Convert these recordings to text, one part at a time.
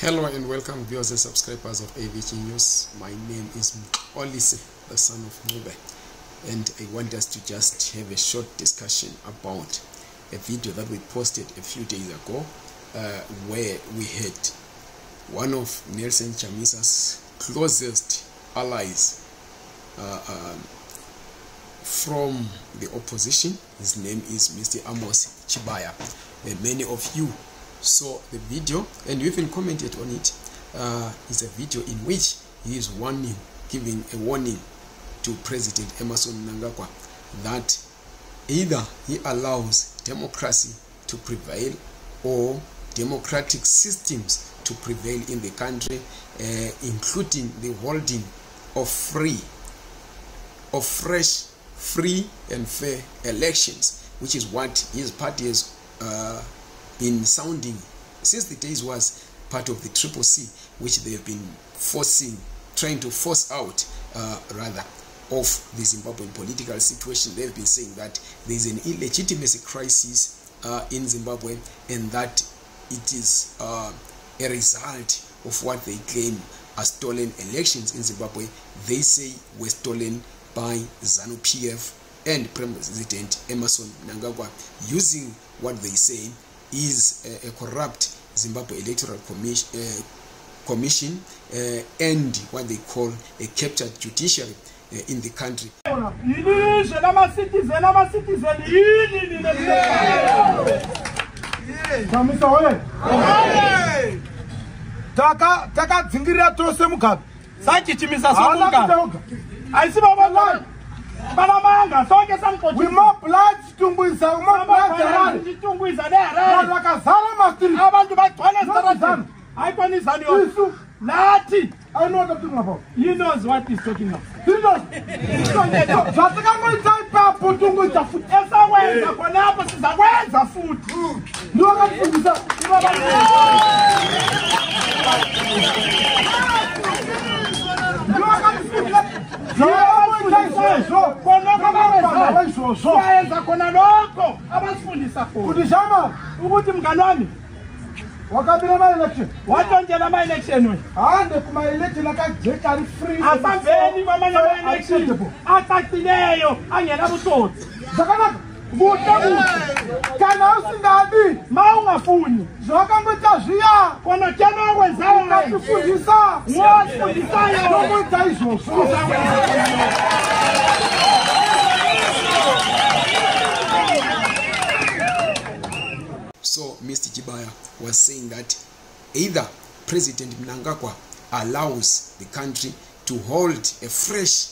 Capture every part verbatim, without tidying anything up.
Hello and welcome viewers and subscribers of A V G News. My name is Olise, the son of Mube, and I want us to just have a short discussion about a video that we posted a few days ago uh, where we had one of Nelson Chamisa's closest allies uh, um, from the opposition. His name is Mister Amos Chibaya, and many of you saw the video and you even commented on it. Uh, it's a video in which he is warning, giving a warning to President Emmerson Mnangagwa that either he allows democracy to prevail or democratic systems to prevail in the country, uh, including the holding of free, of fresh, free and fair elections, which is what his party is uh, been sounding since the days was part of the Triple C, which they have been forcing, trying to force out uh, rather of the Zimbabwean political situation. They've been saying that there is an illegitimacy crisis uh, in Zimbabwe, and that it is uh, a result of what they claim are stolen elections in Zimbabwe. They say were stolen by ZANU P F and President Emmerson Mnangagwa, using what they say is a, a corrupt Zimbabwe Electoral Commission, uh, commission uh, and what they call a captured judiciary uh, in the country. We more blood to with our blood to with I know what I'm talking about. He knows what he's talking about. He knows. He I So Mister Chibaya was saying that either President Mnangagwa allows the country to hold a fresh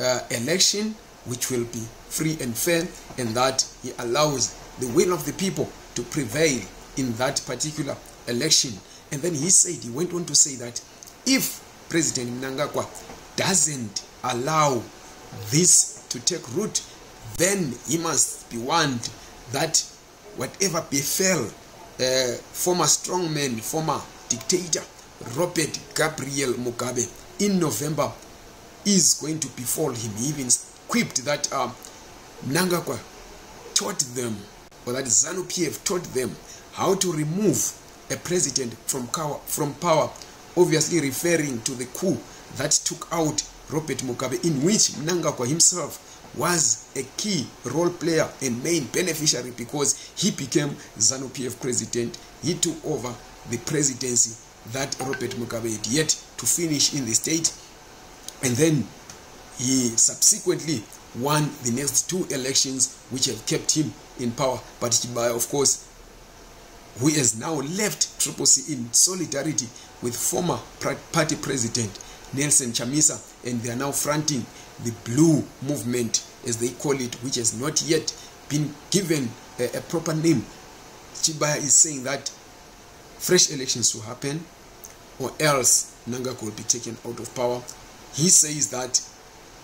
uh, election, which will be free and fair, and that he allows the will of the people to prevail in that particular election. And then he said, he went on to say that if President Mnangagwa doesn't allow this to take root, then he must be warned that whatever befell uh, former strongman, former dictator Robert Gabriel Mugabe in November is going to befall him. He even quipped that um, Mnangagwa taught them, or that ZANU P F taught them how to remove a president from power, from power, obviously referring to the coup that took out Robert Mugabe, in which Mnangagwa himself was a key role player and main beneficiary, because he became ZANU P F president. He took over the presidency that Robert Mugabe had yet to finish in the state, and then he subsequently won the next two elections, which have kept him in power. But Chibaya, of course, who has now left Triple C in solidarity with former party president Nelson Chamisa, and they are now fronting the Blue Movement, as they call it, which has not yet been given a, a proper name. Chibaya is saying that fresh elections will happen, or else Mnangagwa will be taken out of power. He says that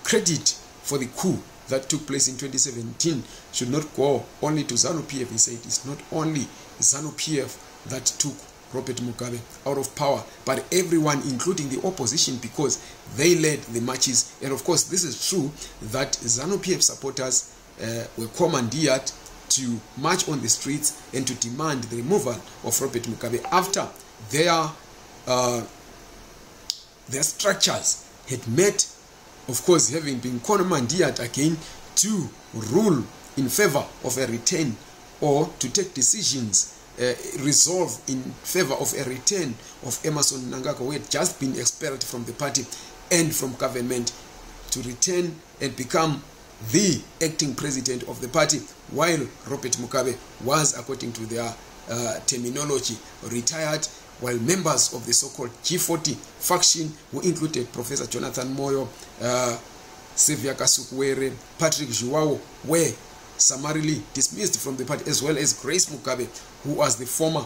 credit for the coup that took place in twenty seventeen should not go only to ZANU P F. He said it's not only ZANU P F that took Robert Mugabe out of power, but everyone, including the opposition, because they led the marches. And of course, this is true that ZANU P F supporters uh, were commandeered to march on the streets and to demand the removal of Robert Mugabe after their uh, their structures had met, of course, having been commandeered again to rule in favor of a return, or to take decisions, uh, resolve in favor of a return of Emmerson Mnangagwa, who had just been expelled from the party and from government, to return and become the acting president of the party, while Robert Mugabe was, according to their uh, terminology, retired, while members of the so-called G forty faction, who included Professor Jonathan Moyo, uh, Sylvia Kasukwere, Patrick Zhuao, were summarily dismissed from the party, as well as Grace Mugabe, who was the former,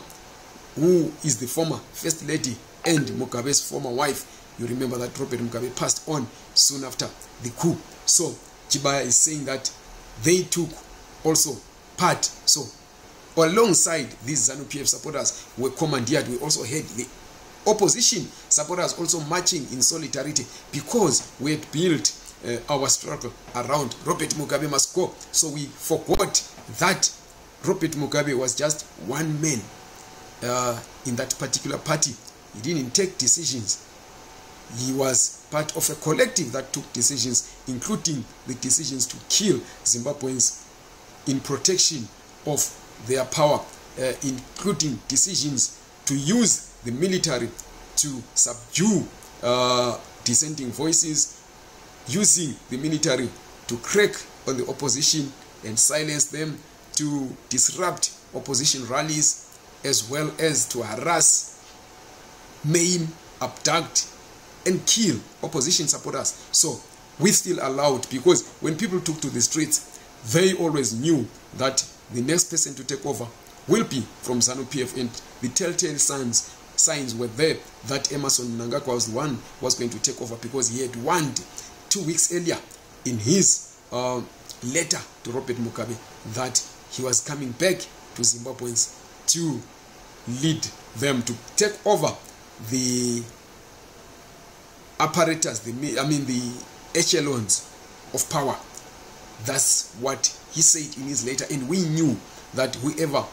who is the former first lady and Mugabe's former wife. You remember that Robert Mugabe passed on soon after the coup. So Chibaya is saying that they took also part. So alongside these ZANU P F supporters were commandeered, we also had the opposition supporters also marching in solidarity, because we had built uh, our struggle around Robert Mugabe must go. So we forgot that Robert Mugabe was just one man uh, in that particular party. He didn't take decisions. He was part of a collective that took decisions, including the decisions to kill Zimbabweans in protection of their power, uh, including decisions to use the military to subdue uh, dissenting voices, using the military to crack on the opposition and silence them, to disrupt opposition rallies, as well as to harass, maim, abduct, and kill opposition supporters. So we still allowed, because when people took to the streets, they always knew that the next person to take over will be from ZANU P F, and the telltale signs signs were there that Emmerson Mnangagwa was the one was going to take over, because he had warned two weeks earlier in his uh, letter to Robert Mugabe that he was coming back to Zimbabweans to lead them to take over the apparatus, the I mean the echelons of power. That's what he said in his letter, and we knew that whoever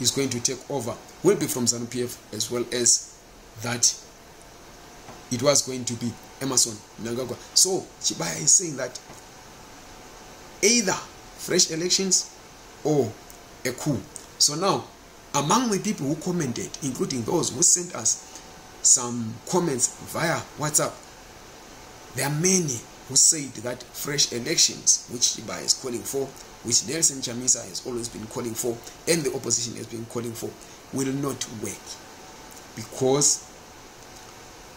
is going to take over will be from ZANU P F, as well as that it was going to be Emmerson Mnangagwa. So Chibaya is saying that either fresh elections or a coup. So now, among the people who commented, including those who sent us some comments via WhatsApp, there are many who said that fresh elections, which Chibaya is calling for, which Nelson Chamisa has always been calling for, and the opposition has been calling for, will not work because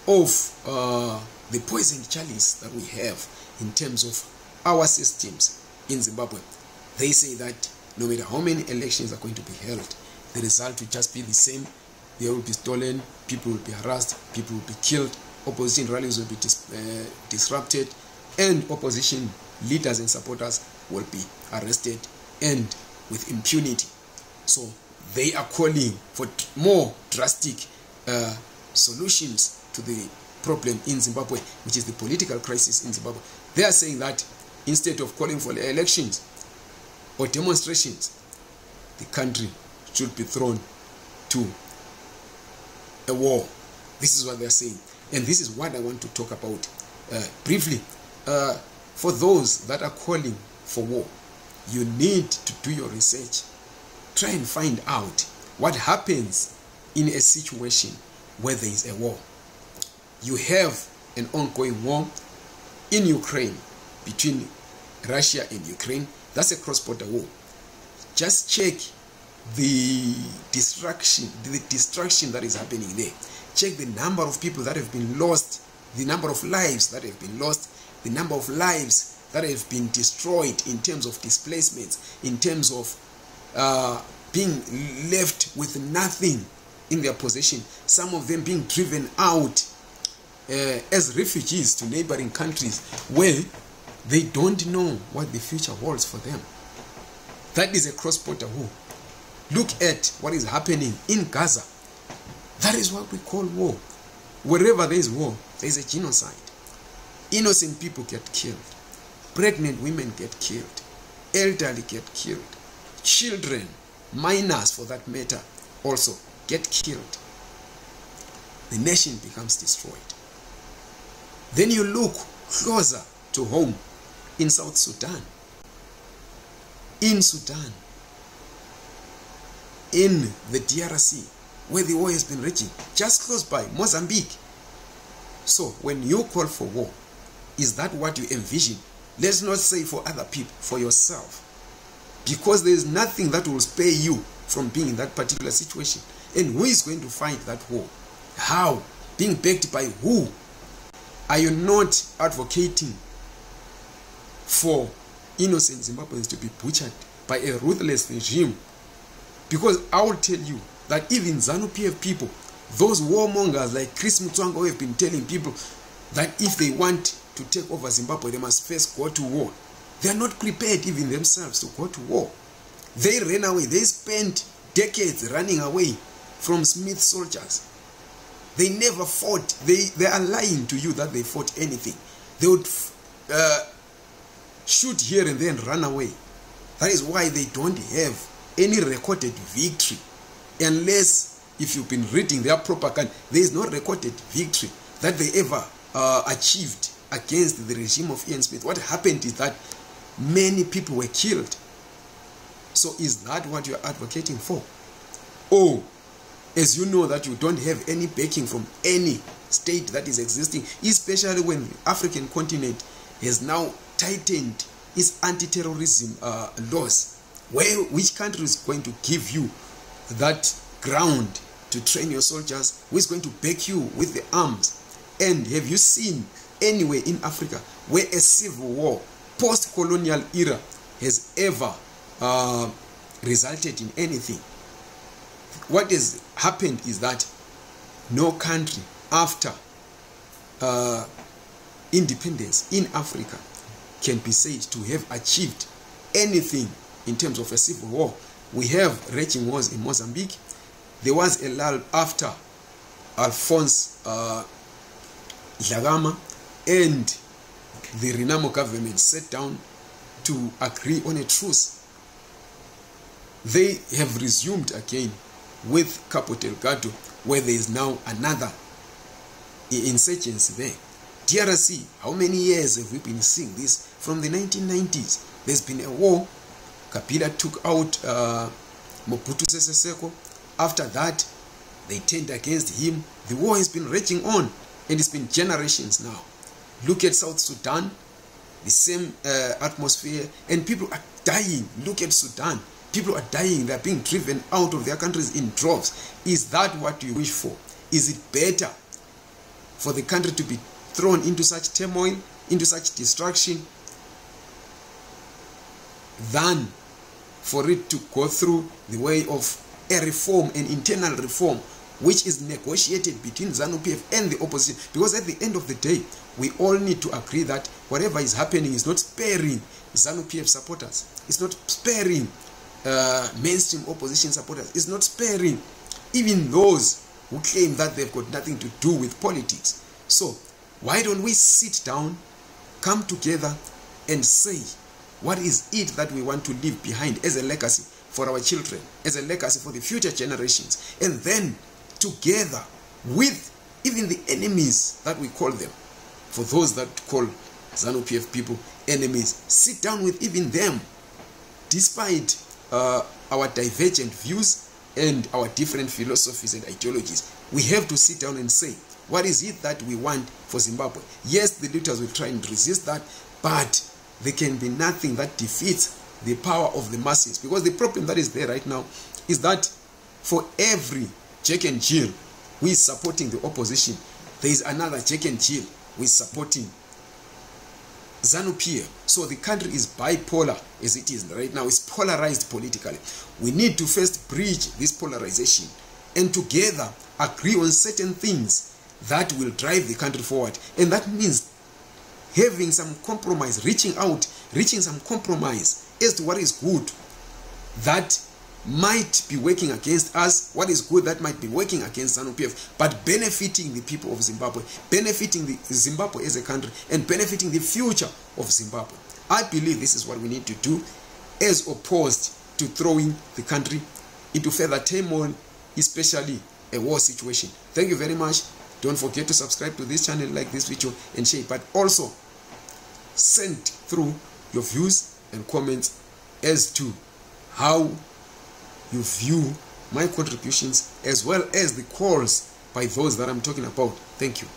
of uh, the poisoned chalice that we have in terms of our systems in Zimbabwe. They say that no matter how many elections are going to be held, the result will just be the same. They will be stolen, people will be harassed, people will be killed, opposition rallies will be dis uh, disrupted, and opposition leaders and supporters will be arrested, and with impunity. So they are calling for more drastic uh, solutions to the problem in Zimbabwe, which is the political crisis in Zimbabwe. They are saying that instead of calling for elections or demonstrations, the country should be thrown to a war. This is what they are saying, and this is what I want to talk about uh, briefly. Uh, for those that are calling for war, you need to do your research. Try and find out what happens in a situation where there is a war. You have an ongoing war in Ukraine between Russia and Ukraine. That's a cross-border war. Just check the destruction, the destruction that is happening there. Check the number of people that have been lost, the number of lives that have been lost, the number of lives that have been destroyed in terms of displacements, in terms of uh, being left with nothing in their possession, some of them being driven out uh, as refugees to neighboring countries where they don't know what the future holds for them. That is a cross-border war. Look at what is happening in Gaza. That is what we call war. Wherever there is war, there is a genocide. Innocent people get killed. Pregnant women get killed. Elderly get killed. Children, minors for that matter, also get killed. the nation becomes destroyed. Then you look closer to home in South Sudan, in Sudan, in the D R C, where the war has been raging, just close by, Mozambique. So when you call for war, is that what you envision? Let's not say for other people, for yourself. Because there is nothing that will spare you from being in that particular situation. And who is going to fight that war? How? Being backed by who? Are you not advocating for innocent Zimbabweans to be butchered by a ruthless regime? Because I will tell you that even ZANU P F people, those warmongers like Chris Mutwango, have been telling people that if they want to take over Zimbabwe, they must first go to war. They are not prepared even themselves to go to war. They ran away. They spent decades running away from Smith soldiers. They never fought. They, they are lying to you that they fought anything. They would uh, shoot here and there and run away. That is why they don't have any recorded victory. Unless, if you've been reading their propaganda, there is no recorded victory that they ever uh, achieved against the regime of Ian Smith. What happened is that many people were killed. So is that what you're advocating for? Or, as you know that you don't have any backing from any state that is existing, especially when the African continent has now tightened its anti-terrorism uh, laws, where, which country is going to give you that ground to train your soldiers? Who is going to back you with the arms? And have you seen anywhere in Africa where a civil war, post-colonial era, has ever uh, resulted in anything? What has happened is that no country after uh, independence in Africa can be said to have achieved anything in terms of a civil war. We have raging wars in Mozambique. There was a lull after Alphonse uh, Dlakama and the Renamo government sat down to agree on a truce. They have resumed again with Capo Delgado, where there is now another insurgency there. D R C, how many years have we been seeing this? From the nineteen nineties, there's been a war. Kapila took out uh, Mobutu Sese Seko. After that, they turned against him. The war has been raging on, and it's been generations now. Look at South Sudan, the same uh, atmosphere, and people are dying. Look at Sudan. People are dying. They are being driven out of their countries in droves. Is that what you wish for? Is it better for the country to be thrown into such turmoil, into such destruction, than for it to go through the way of a reform, an internal reform, which is negotiated between ZANU P F and the opposition? Because at the end of the day, we all need to agree that whatever is happening is not sparing ZANU P F supporters. It's not sparing Uh, mainstream opposition supporters. Is not sparing even those who claim that they've got nothing to do with politics. So why don't we sit down, come together and say what is it that we want to leave behind as a legacy for our children, as a legacy for the future generations, and then together with even the enemies that we call them, for those that call ZANU P F people enemies, sit down with even them, despite Uh, our divergent views and our different philosophies and ideologies. We have to sit down and say, what is it that we want for Zimbabwe? Yes, the leaders will try and resist that, but there can be nothing that defeats the power of the masses. Because the problem that is there right now is that for every Jack and Jill who is supporting the opposition, there is another Jack and Jill who is supporting ZANU P F. So the country is bipolar as it is right now. It's polarized politically. We need to first bridge this polarization and together agree on certain things that will drive the country forward. And that means having some compromise, reaching out, reaching some compromise as to what is good that might be working against us, what is good that might be working against ZANU P F, but benefiting the people of Zimbabwe, benefiting the Zimbabwe as a country, and benefiting the future of Zimbabwe. I believe this is what we need to do, as opposed to throwing the country into further turmoil, especially a war situation. Thank you very much. Don't forget to subscribe to this channel, like this video and share, but also send through your views and comments as to how you view my contributions as well as the calls by those that I'm talking about. Thank you.